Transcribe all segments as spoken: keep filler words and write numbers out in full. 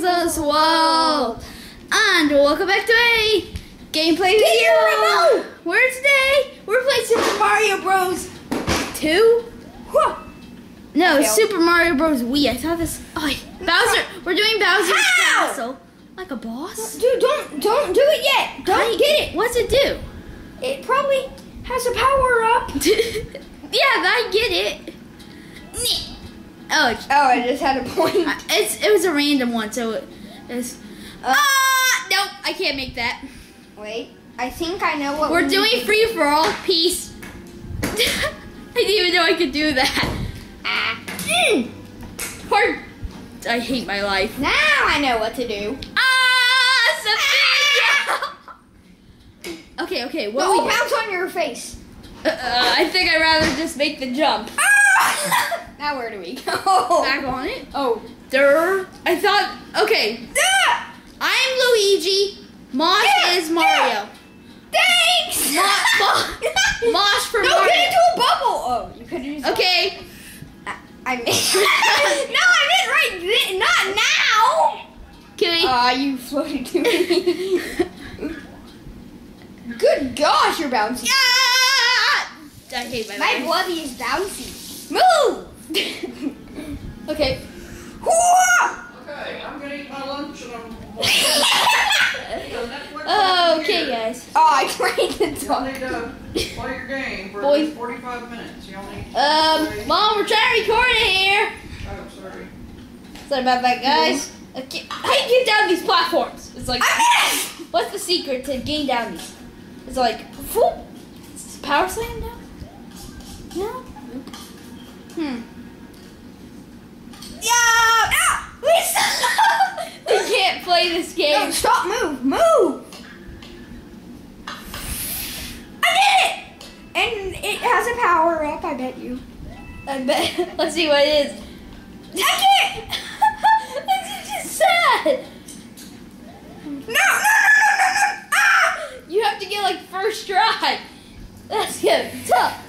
Bros. World. And welcome back to a gameplay video. Where today we're playing Super Mario Bros. Two. Whoa. No, okay. Super Mario Bros. Wii. I thought this. Oh, wait. Bowser. We're doing Bowser's How? Castle. Like a boss. Dude, don't don't do it yet. Don't I, get it. What's it do? It probably has a power up. Yeah, I get it. Oh, it, oh, I just had a point. It's it was a random one, so it, it's. Uh, ah, nope, I can't make that. Wait, I think I know what we're we doing. Need. Free for all, peace. I didn't even know I could do that. Ah, mm. Hard. I hate my life. Now I know what to do. Ah, Sophia. Ah. Okay, okay. What no, we bounce on your face. Uh, uh, I think I'd rather just make the jump. Ah! Now where do we go? Back on it? Oh. Durr. I thought, okay. Duh! I'm Luigi. Mosh yeah, is Mario. Yeah. Thanks! Mo Mosh for no, Mario. No, get into a bubble. Oh, you could've used okay. I, I missed. No, I meant right then. Not now. Can we? Ah, uh, you floated to me. Good gosh, you're bouncy. Yeah! I hate my My life. Bloody is bouncy. Move! Okay. Okay, I'm gonna eat my lunch and I'm. Oh, okay, guys. Oh, I tried to talk. You need to play your game for Boy. forty-five minutes. You only need um, play. Mom, we're trying to record it here. Oh, sorry. Sorry about that, guys. Yeah. Okay. How do you get down these platforms? It's like. What's the secret to getting down these? It's like. Whoop. Is it power slam now? No? Hmm. Yeah! Ah! Lisa! We can't play this game. No, stop! Move! Move! I did it! And it has a power up. I bet you. I bet. Let's see what it is. I can't. This is just sad. No! No! No! No! No! Ah! You have to get like first try. That's good. Tough.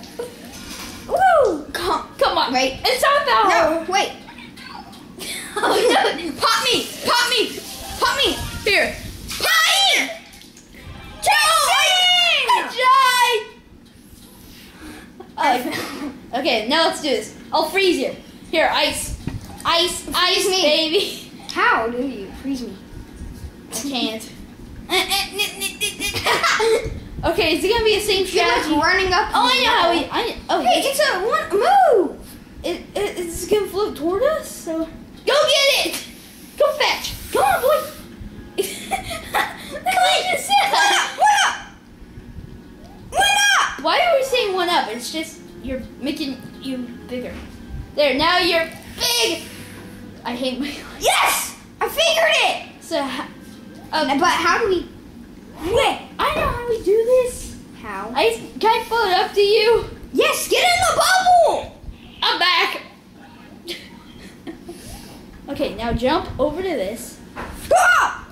Woo! Come, come on, wait. It's not that hard. No, wait. Oh no! Pop me! Pop me! Pop me! Here! Pop me! Good job! Okay, now let's do this. I'll freeze you. Here, ice, ice, freeze ice, me. Baby. How do you freeze me? I can't. Okay, it's gonna be the same strategy. You're like running up. Oh, I know how we. I, oh, hey, it's a one move. It, it it's gonna float toward us. So go get it. Go fetch. Come on, boy. One up. One up. One up. Why are we saying one up? It's just you're making you bigger. There, now you're big. I hate my. Yes, I figured it. So, um, but how do we? Wait. I know how we do this. How? I can I float up to you? Yes, get in the bubble! I'm back. Okay, now jump over to this. Ah!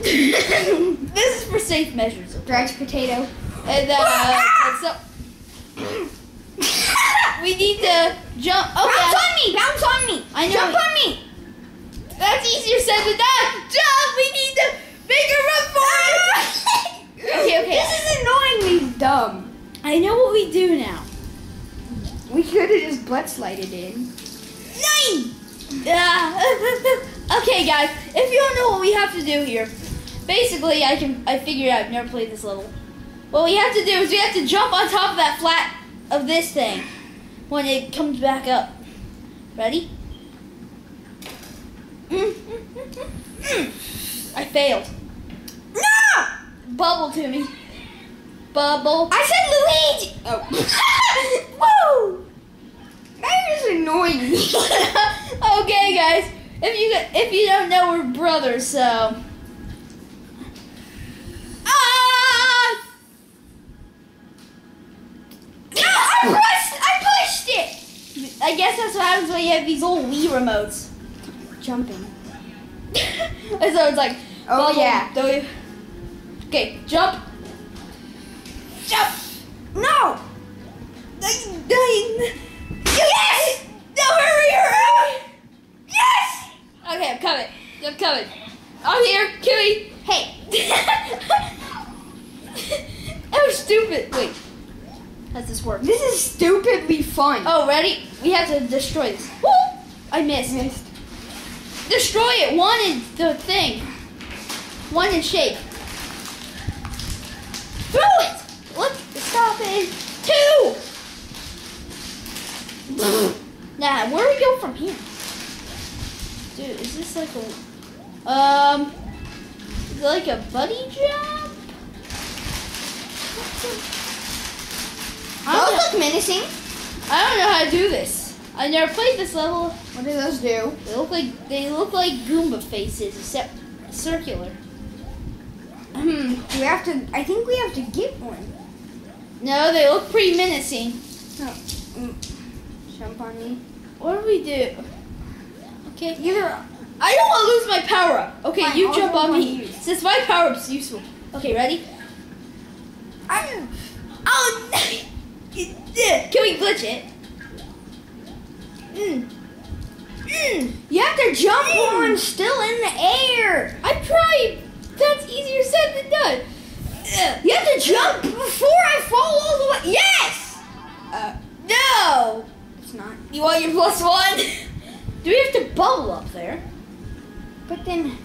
This is for safe measures. Dried potato. And then uh, ah! So we need to jump. Okay. Bounce on me! Bounce on me! I know. Jump on me! That's easier said than done. Jump! We need to. Bigger up for it! Okay, okay. This is annoyingly dumb. I know what we do now. We could have just butt slided in. Nine! Uh, okay, guys. If you don't know what we have to do here, basically, I can I figured out. I've never played this level. What we have to do is we have to jump on top of that flat of this thing when it comes back up. Ready? Mm, mm, mm, mm, mm. I failed. No! Bubble to me. Bubble. I said Luigi. Oh. Woo! That is annoying. Okay, guys. If you if you don't know, we're brothers, so. Ah! No! I pushed. I pushed it. I guess that's what happens when you have these old Wii remotes. Jumping. And so it's like. Oh, bubble, yeah. W. Okay, jump. Jump. No. Yes. No, hurry, hurry. Yes. Okay, I'm coming. coming. I'm here. Kill me. Hey. That was stupid. Wait. How does this work? This is stupidly fun. Oh, ready? We have to destroy this. Woo! I missed. missed. Destroy it. One in the thing. One in shape. Throw it. Look. Stop it. Two. Nah, where do we go from here? Dude, is this like a... Um... Is it like a buddy jump? Those look menacing. I don't know how to do this. I never played this level. What do those do? They look like, they look like Goomba faces, except circular. Hmm. Do we have to... I think we have to get one. No, they look pretty menacing. Oh. Mm. Jump on me. What do we do? Okay. Either I don't want to lose my power up. Okay, fine, you I'll jump on me. Since my power up's useful. Okay, ready? I'm. Oh. Can we glitch it? Mm. Mm. You have to jump mm. while I'm still in the air. I tried. That's easier said than done. You have to jump before I fall all the way. Yes. Uh, no. It's not. You want your plus one? Do we have to bubble up there? But then...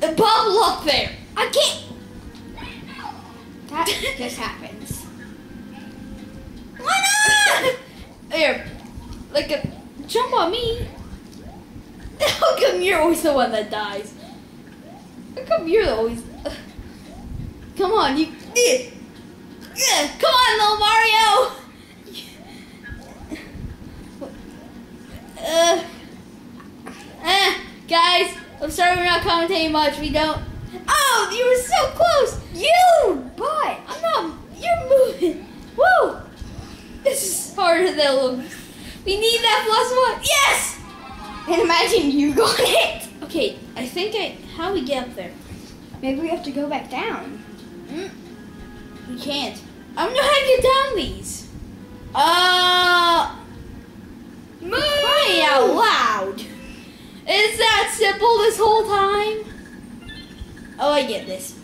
The bubble up there! I can't... That just happens. Why not? Here. Like a... Jump on me. How come you're always the one that dies? How come you're always... Come on, you... Come on, little Mario! Uh, uh, guys, I'm sorry we're not commentating much. We don't. Oh, you were so close. You, but I'm not. You're moving. Woo! This is harder than looks. We need that plus one. Yes. And imagine you got it. Okay, I think I. How we get up there? Maybe we have to go back down. Mm, we can't. I don't know how to get down these. Uh. Move! Cry out loud! Is that simple this whole time? Oh, I get this.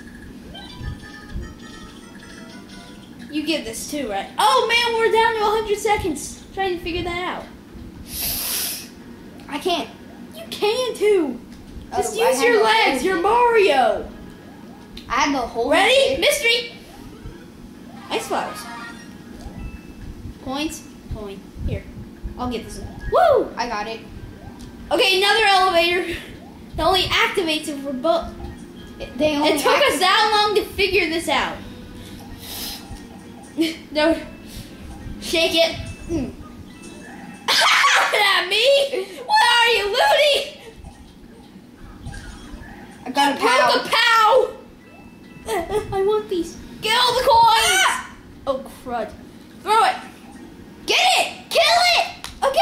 You get this too, right? Oh man, we're down to one hundred seconds. Trying to figure that out. I can't. You can too. Just oh, use your legs. You're Mario. I have the whole. Ready? Day. Mystery. Ice flowers. Points. Point. Here. I'll get this one. Woo! I got it. Okay, another elevator. That only activates it for both. It, they only it took us that long to figure this out. No. Shake it. Mm. At me? What are you, Looney? I got a pow. A pow. I want these. Get all the coins. Ah! Oh, crud. Throw it. Get it. Kill it. Okay.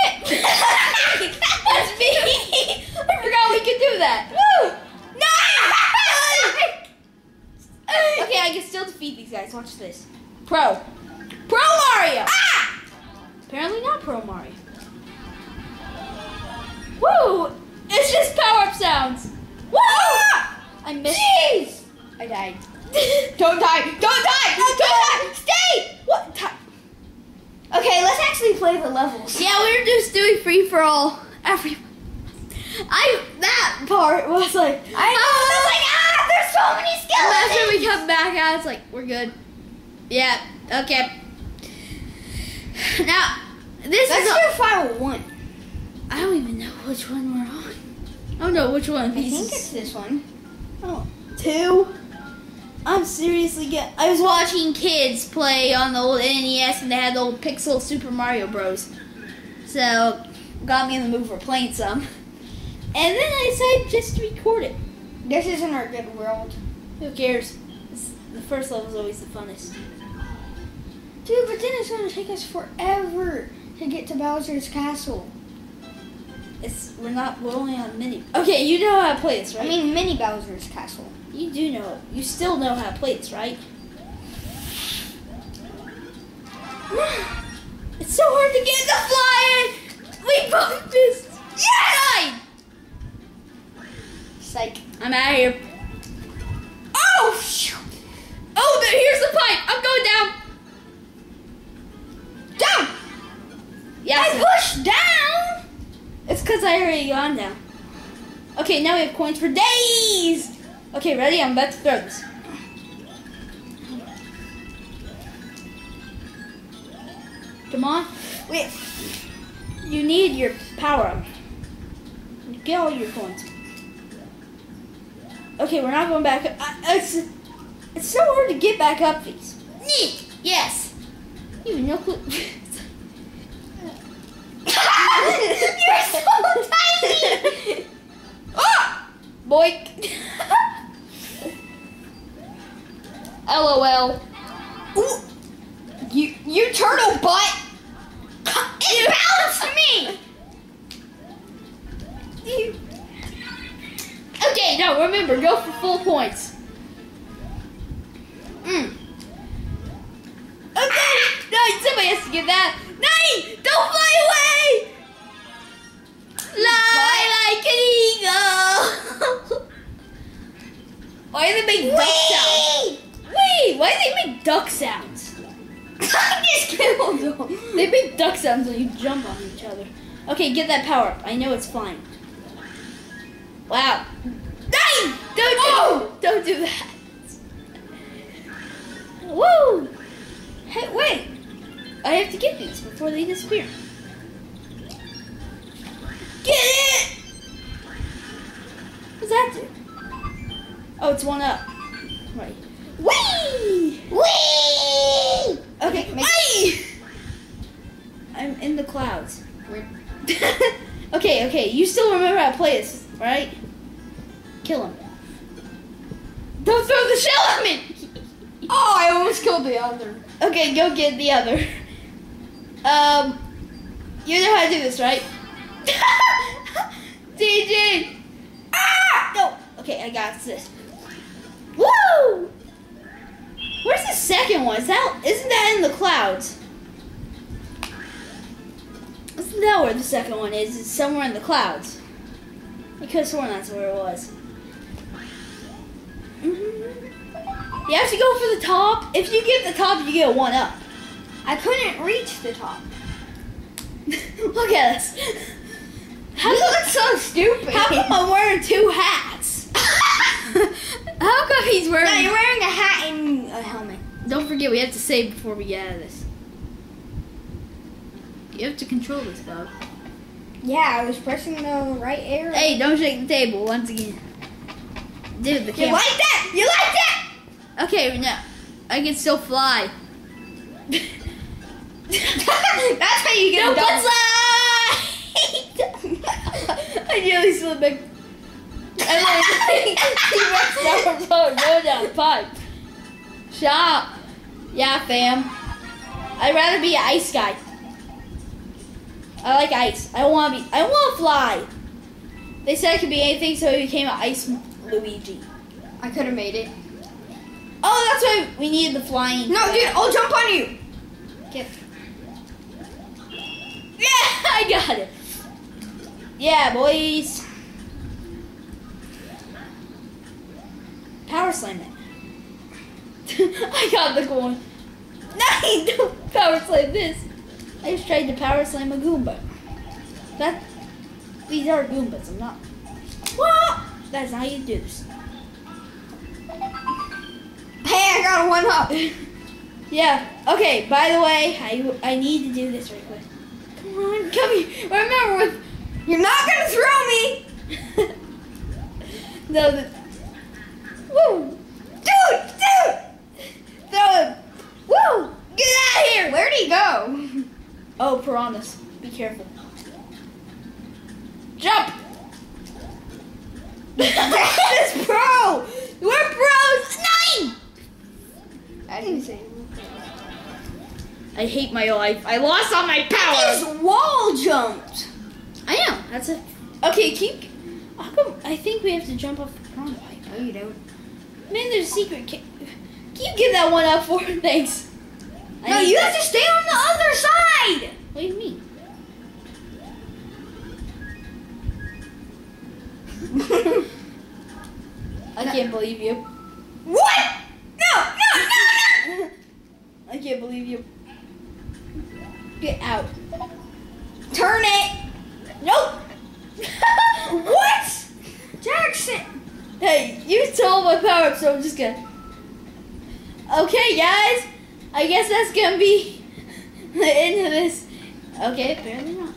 That's me. I forgot we could do that. Woo! No! Okay, I can still defeat these guys. Watch this. Pro. Pro Mario! Ah! Apparently not Pro Mario. Woo! It's just power-up sounds. Woo! Ah! I missed. Jeez! I died. Don't die! Don't die! Don't die! Stay! What? Time? Okay, let's actually play the levels. Yeah, we were just doing free for all. Everyone. I that part was like I, I was like ah, there's so many skills. After we come back out, it's like we're good. Yeah. Okay. Now this That's is your final one. I don't even know which one we're on. I don't know which one. I These think it's this one. Oh, two. I'm seriously get. I was watching kids play on the old N E S, and they had the old Pixel Super Mario Bros. So, got me in the mood for playing some. And then I decided just to record it. This isn't our good world. Who cares? It's, the first level is always the funnest. Dude, but then it's gonna take us forever to get to Bowser's Castle. It's we're not we're only on mini. Okay, you know how to play this, right? I mean, mini Bowser's Castle. You do know. You still know how to play this, right? It's so hard to get the flying! We both missed! Yeah! Psych. I'm out of here. Oh! Phew. Oh, the, here's the pipe. I'm going down. Down. Yeah. I pushed down. It's because I already gone down. Okay, now we have coins for days. Okay, ready? I'm about to throw this. Come on. Wait. You need your power up. Get all your coins. Okay, we're not going back up. I, it's, it's so hard to get back up these. Neat! Yes! You have no clue. You're so tiny! Oh! Boink! LOL. Ooh. You, you turtle butt! It bounced me! Okay, no, remember, go for full points. Mm. Okay, no, somebody has to get that. Nay, don't fly away! Fly like an eagle! Why do they make Wee! duck sounds? Wait, why do they make duck sounds? I just killed them. They make duck sounds when you jump on each other. Okay, get that power up. I know it's flying. Wow. Hey! Don't do, oh! Don't do that. Woo! Hey, wait. I have to get these before they disappear. Get it! What's that do? Oh, it's one up. Right. Whee! Whee! Okay, make it. I'm in the clouds. Okay, okay. You still remember how to play this, right? Kill him. Don't throw the shell at me! Oh, I almost killed the other. Okay, go get the other. Um, you know how to do this, right? D J! Ah! No! Okay, I got this. Woo! Where's the second one? Is that, isn't that in the clouds? Isn't that where the second one is? It's somewhere in the clouds. I could have sworn that's where it was. Mm-hmm. You have to go for the top. If you get the top, you get a one up. I couldn't reach the top. Look at us. How you look so stupid. How come I'm wearing two hats? How come he's wearing... No, you're wearing a hat and a helmet. Don't forget, we have to save before we get out of this. You have to control this, dog. Yeah, I was pressing the right arrow. Hey, don't shake the table once again. Dude, the camera. You like that? You like that? Okay, now I can still fly. That's how you get a double slide. I nearly slid back. And then he went down the road, no down the pipe. Shop. Yeah, fam. I'd rather be an ice guy. I like ice. I want to be. I want to fly. They said it could be anything, so he became an ice Luigi. I could have made it. Oh, that's why we needed the flying. No, dude, I'll jump on you. Get. Yeah, I got it. Yeah, boys. Power slam it. I got the coin. No, don't power slam this. I just tried to power slam a Goomba. That, these are Goombas, I'm not. What? That's not how you do this. Hey, I got a one up. Yeah, okay, by the way, I, I need to do this right quick. Come on, come here. Remember, with, you're not gonna throw me. No, the, woo. Dude, dude. Throw him. Woo, get out of here. Where'd he go? Oh, piranhas. Be careful. Jump! This is pro! We're pros! Nine! I didn't say I hate my life. I lost all my power! This wall jumped! I know. That's a... Okay, keep... How come... I think we have to jump off the piranha pipe. No, you don't. Man, there's a secret. Can you give that one up for her? Thanks. I no, you that. have to stay on the other side! What do you mean? can't believe you. What? No, no, no, no! I can't believe you. Get out. Turn it! Nope! What? Jackson! Hey, you stole my power up, so I'm just gonna... Okay, guys. I guess that's gonna be the end of this. Okay, apparently not.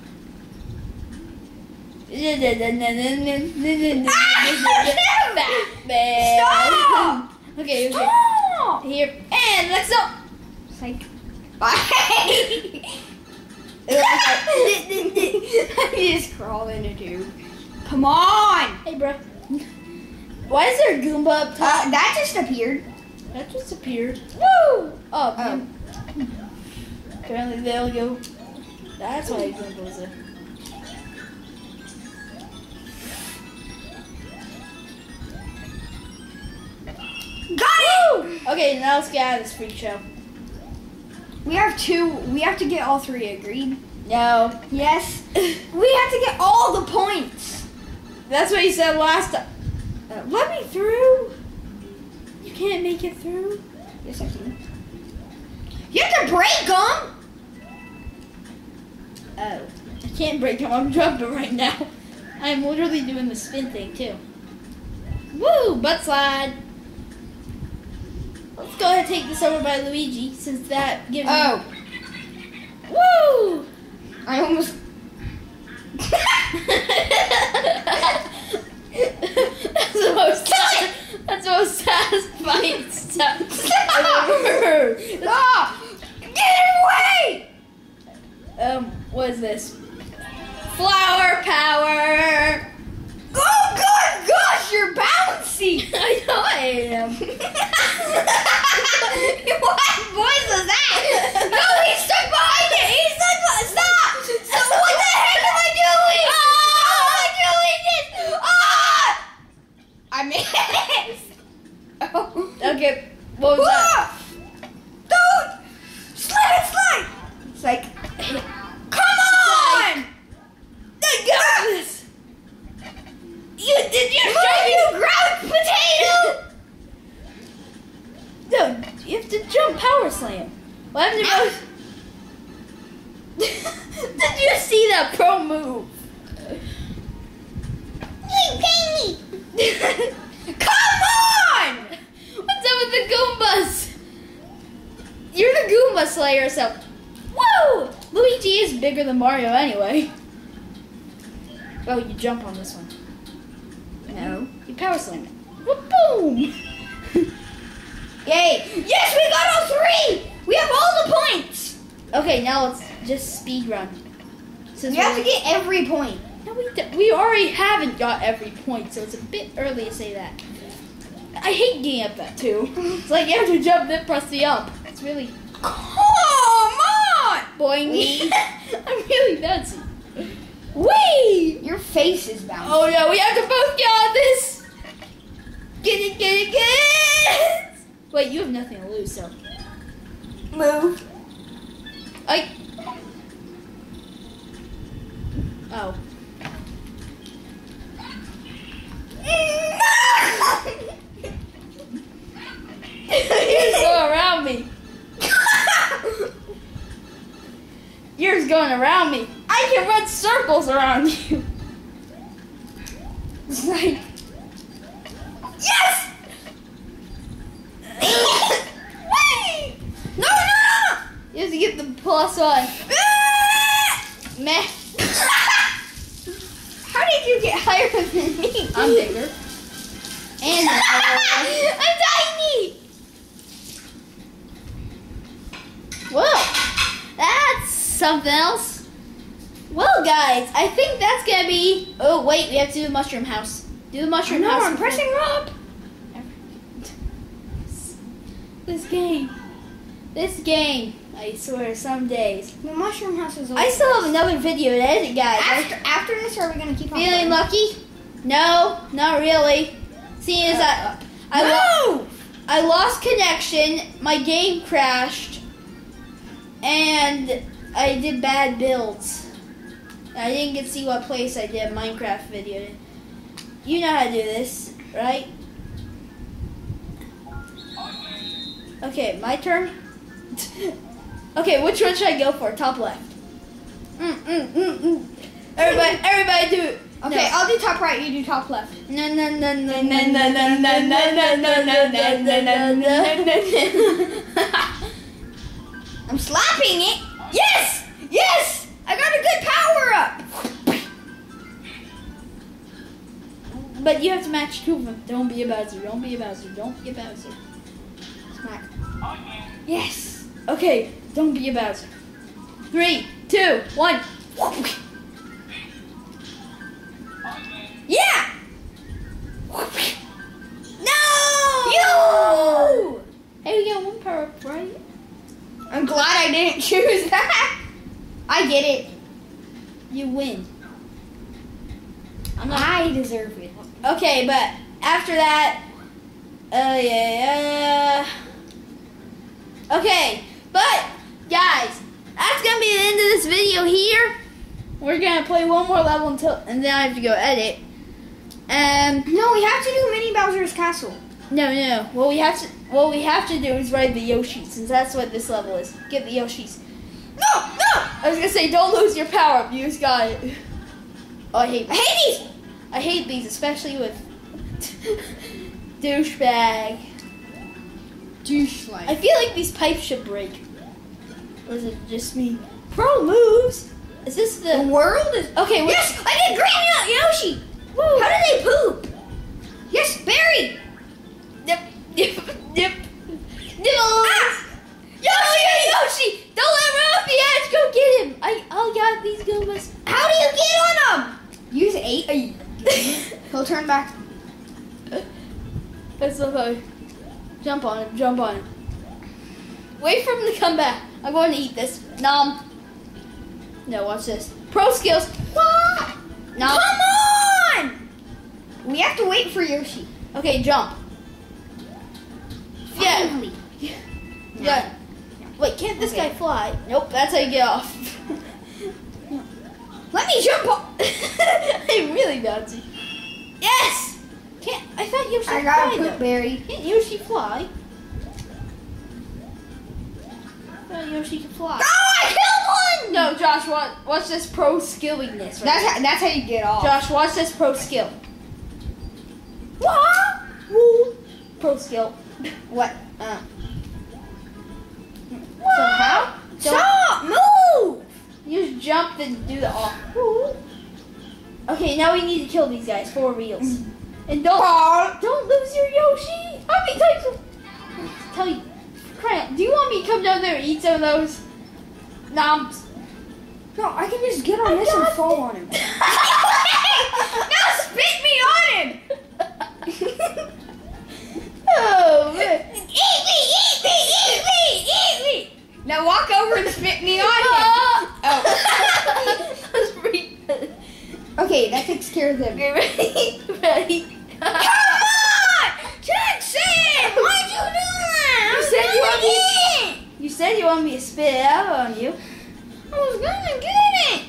Stop! Okay, stop! Okay. Here, and let's go! Like, bye! I just crawl in a tube. Come on! Hey, bro. Why is there a Goomba up top? Uh, that just appeared. That just appeared. Woo! Oh, man. Um. Apparently they'll go. That's why Goomba was there. Got it! Okay, now let's get out of this freak show. We have two. We have to get all three, agreed? No. Yes. We have to get all the points. That's what you said last time. Uh, let me through. You can't make it through. Yes, I can. You have to break them. Oh, I can't break them. I'm jumping right now. I'm literally doing the spin thing too. Woo! Butt slide. Let's go ahead and take this over by Luigi, since that gives oh. me... Oh! Woo! I almost... That's the most... Sad, that's the most satisfying stuff. Stop! Stop! Get away! Um, what is this? Flower power! Oh, God, gosh, you're bouncy! I know I am. What voice was that? No, he's stuck behind it! He's stuck behind it! Stop! So what the heck am I doing? Oh, I'm doing this! Oh! I missed! Oh. Okay, what was that? Don't! Slide, slide! It's like, come on! They got this! You did you jump, you ground potato? No, you have to jump power slam. Why well, have to both? Did you see that pro move? Hey, pay me! Come on! What's up with the Goombas? You're the Goomba Slayer, so. Whoa! Luigi is bigger than Mario anyway. Oh, you jump on this one. No, you power slam it. Boom! Yay! Yes, we got all three! We have all the points! Okay, now let's just speed run. Since we have to get every point. No, we don't. We already haven't got every point, so it's a bit early to say that. I hate getting up that too. It's like you have to jump, then press the up. It's really. Come on! Boingy! I'm really nuts. Wait! Your face is bouncing. Oh no, we have to both get on this! Get it, get it, get it! Wait, you have nothing to lose, so. Move. I. Oh. Yours going around me. Yours going around me. I can run circles around you. It's like... Yes! Wait! No, no, no! You have to get the plus one. Meh. How did you get higher than me? I'm bigger. And I'm tiny! Whoa. That's something else. Well, guys, I think that's gonna be. Oh wait, we have to do the mushroom house. Do the mushroom house. No, I'm pressing up. This game, this game. I swear, some days. The mushroom house is. I still have another video to edit, guys. After, after this, are we gonna keep on? Feeling lucky? No, not really. Seeing as I, I, no! I lost connection. My game crashed, and I did bad builds. I didn't get to see what place I did a Minecraft video. You know how to do this, right? Okay, my turn. Okay, which one should I go for? Top left. Mm, mm, mm, mm. Everybody, everybody do it. Okay, no. I'll do top right, you do top left. No, no, no, no, no, no, no, no, no, no, no, no, I'm slapping it. Yes! Yes! I got a good power up! But you have to match two of them. Don't be a Bowser, don't be a Bowser, don't be a Bowser. Smack. Yes! Okay, don't be a Bowser. Three, two, one. Yeah! No! You! Hey, we got one power up, right? I'm glad I didn't choose that. I get it. You win. I'm not I deserve it. Okay, but after that, uh, yeah, yeah. Okay, but guys, that's gonna be the end of this video here. We're gonna play one more level until, and then I have to go edit. Um, no, we have to do Mini Bowser's Castle. No, no. What we have to, what we have to do is ride the Yoshi, since that's what this level is. Get the Yoshis. No, no. I was gonna say, don't lose your power up. You just got it. Oh, I hate. These. I hate these. I hate these, especially with douchebag. Douche-like. I feel like these pipes should break. Or is it just me? Pro moves. Is this the, the world? Is okay. Yes, I did green Yoshi. Woo. How do they poop? Yes, Barry. Dip, dip, dip, diddles. Ah! Yoshi, Yoshi! Don't let him off the edge. Go get him. I, I got these goombas. How do you get on him? Use eight. He'll turn back. That's so funny. Jump on him. Jump on him. Wait for him to come back. I'm going to eat this. Nom. No, watch this. Pro skills. What? Nom. Come on. We have to wait for Yoshi. Okay, jump. Finally. Yeah. Yeah. Yeah. Wait, can't this okay. guy fly? Nope, that's how you get off. No. Let me jump off. I'm really bouncy. Yes! Can't, I thought Yoshi I got fly, a poop berry. Can't Yoshi fly? I thought Yoshi could fly. Oh, I killed one! No, Josh, watch, watch this pro skilliness. Right that's, how, that's how you get off. Josh, watch this pro skill. What? Woo. Pro skill. What? Uh. What? So how? Stop! Move! You just jump and do the off. Woo. Okay, now we need to kill these guys. Four reels. And don't ah. don't lose your Yoshi. How many times? I'll tell you. Crap. Do you want me to come down there and eat some of those? Nah. No, I can just get on I this and fall it. on him. Now spit me on him. Oh man. Eat me, eat me, eat me, eat me. Now walk over and spit me on him. Oh. That's pretty good. Okay, that takes care of them. Okay, ready? Ready? Come on! Jackson! Why'd you do that? You said you, want me to, you said you want me to spit it out on you. I was gonna get it.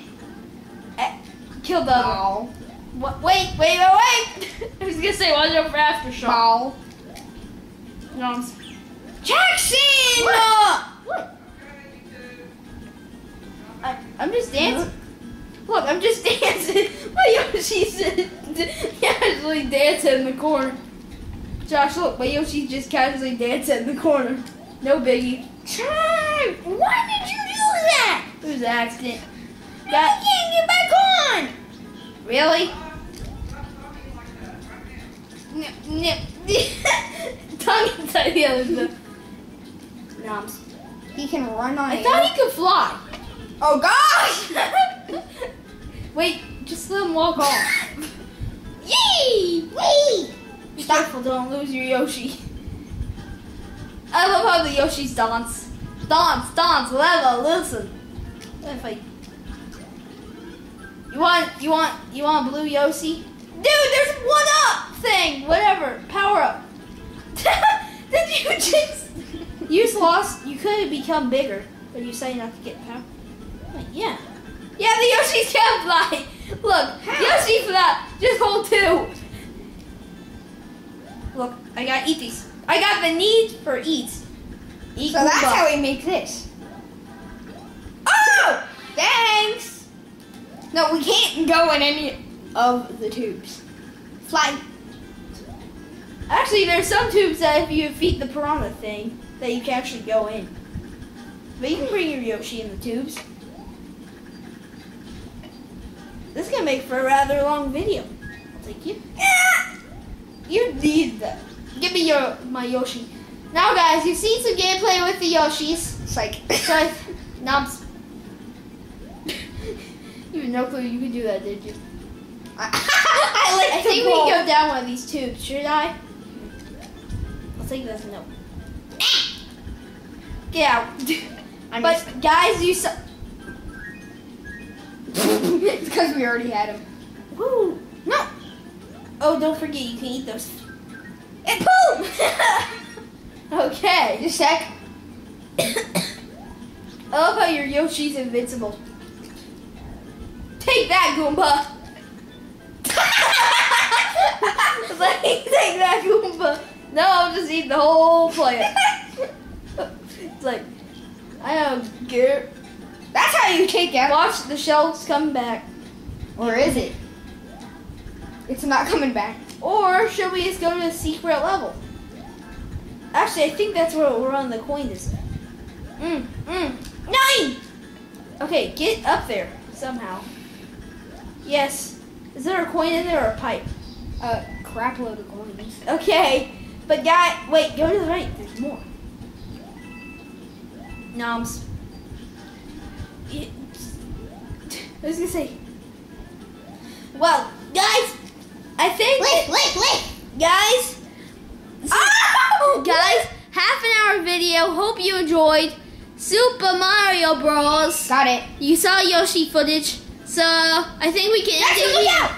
I killed the other one. What? Wait, wait, wait, wait! I was gonna say, watch out for aftershock. No. Jackson! What? What? I, I'm just dancing. What? Look, I'm just dancing. My Yoshi's casually dancing in the corner. Josh, look, my Yoshi's just casually dancing in the corner. No biggie. Chad, why did you do that? It was an accident. I that can't get back on! Really? No, no. Tongue inside the other stuff. No, he can run on I air. Thought he could fly. Oh, gosh! Wait, just let him walk off. Yee! Wee! Be careful, don't lose your Yoshi. I love how the Yoshis dance. Dance, dance, level, listen. What if I... You want, you want, you want blue Yoshi? Dude, there's one up thing, whatever, power up. Did you just, you just lost, you could have become bigger, but you say not to get power. Like, yeah. Yeah, the Yoshis can fly. Look, how? Yoshi for that, just hold two. Look, I gotta eat these. I got the need for eats. Eat so Goomba. That's how we make this. Oh! Thanks! No, we can't go in any of the tubes. Fly. Actually, there's some tubes that if you feed the piranha thing, that you can actually go in. But you can bring your Yoshi in the tubes. This is going to make for a rather long video. I'll take you. Yeah! You need that. Give me your my Yoshi. Now, guys, you've seen some gameplay with the Yoshis. It's like... Sorry. Nobs. You had no clue you could do that, did you? I, I, like I think ball. We can go down one of these tubes. Should I? I'll take this. No. Get out. I but, some. Guys, you saw... It's because we already had them. Woo! No! Oh, don't forget, you can eat those. And boom! Okay, just check. I love how your Yoshi's invincible. Take that, Goomba! Like, take that, Goomba! No, I'm just eating the whole plant. It's like, I don't care. That's how you take out. Watch the shells come back. Or is it? It's not coming back. Or should we just go to the secret level? Actually, I think that's where we're on the coin this time. Mm, mm. Nine! Okay, get up there somehow. Yes. Is there a coin in there or a pipe? A uh, crap load of coins. Okay. But guy, wait, go to the right. There's more. Noms. I was gonna say. Well, guys, I think. Wait, wait, wait, guys. Oh! Guys, half an hour video. Hope you enjoyed Super Mario Bros. Got it. You saw Yoshi footage, so I think we can end it here.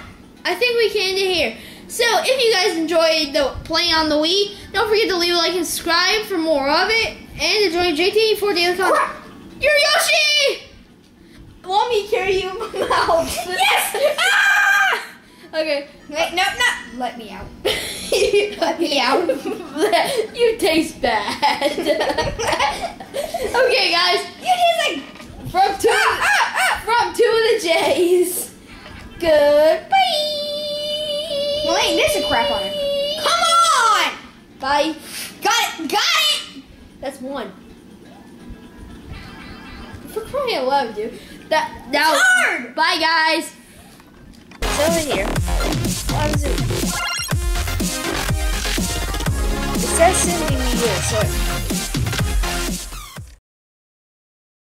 I think we can end it here. So if you guys enjoyed the playing on the Wii, don't forget to leave a like and subscribe for more of it, and to join J T for daily content. You're Yoshi. Want me to carry you in my mouth? Yes! Ah! Okay. Wait, no, no. Let me out. Let me out. You taste bad. Okay, guys. You taste like... From two, ah, the, ah, ah. From two of the J's. Goodbye. Well, ain't this a crap on it? Come on! Bye. Got it. Got it. That's one. For crying out loud, dude. That now. Hard. Bye, guys. It's over here. On Zoom. It says sending me here, so.